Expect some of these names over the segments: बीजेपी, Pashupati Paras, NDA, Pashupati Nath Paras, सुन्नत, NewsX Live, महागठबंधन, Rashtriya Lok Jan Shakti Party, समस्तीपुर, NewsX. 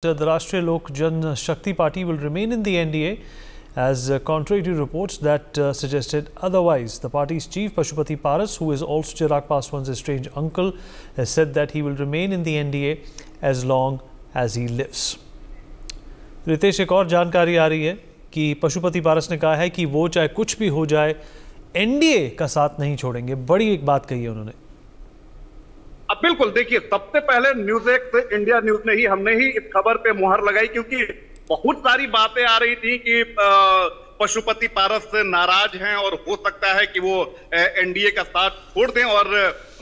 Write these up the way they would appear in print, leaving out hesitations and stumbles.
The Rashtriya Lok Jan Shakti Party will remain in the NDA as contrary to reports that suggested otherwise. The party's chief, Pashupati Paras, who is also Chirag Paswan's estranged uncle, has said that he will remain in the NDA as long as he lives. Ritesh, एक और जानकारी आ रही है कि पशुपति पारस ने कहा है कि वो चाहे कुछ भी हो जाए NDA का साथ नहीं छोड़ेंगे। बड़ी एक बात कही है उन्होंने। अब बिल्कुल देखिए, सबसे पहले न्यूज़X इंडिया न्यूज ने हमने इस खबर पे मुहर लगाई, क्योंकि बहुत सारी बातें आ रही थी कि पशुपति पारस से नाराज हैं और हो सकता है कि वो NDA का साथ छोड़ दें और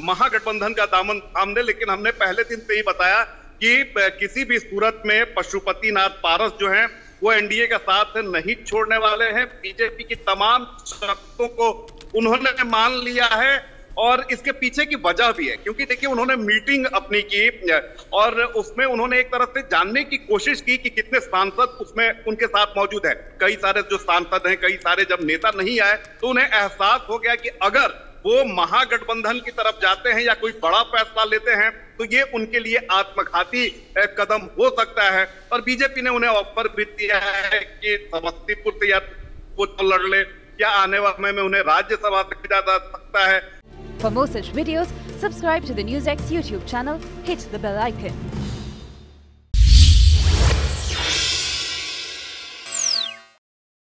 महागठबंधन का दामन थाम दें। लेकिन हमने पहले दिन से ही बताया कि किसी भी सूरत में पशुपति नाथ पारस जो हैं वो NDA का साथ नहीं छोड़ने वाले हैं। बीजेपी की तमाम शर्तों को उन्होंने मान लिया है और इसके पीछे की वजह भी है, क्योंकि देखिए उन्होंने मीटिंग अपनी की और उसमें उन्होंने एक तरह से जानने की कोशिश की कि कितने सांसद उसमें उनके साथ मौजूद हैं। कई सारे जो सांसद हैं, कई सारे जब नेता नहीं आए तो उन्हें एहसास हो गया कि अगर वो महागठबंधन की तरफ जाते हैं या कोई बड़ा फैसला लेते हैं तो ये उनके लिए आत्मघाती कदम हो सकता है। और बीजेपी ने उन्हें ऑफर भी दिया है कि समस्तीपुर से या तो लड़ ले या आने वाले समय में उन्हें राज्यसभा से जा सकता है। For more such videos, subscribe to the NewsX YouTube channel, hit the bell icon.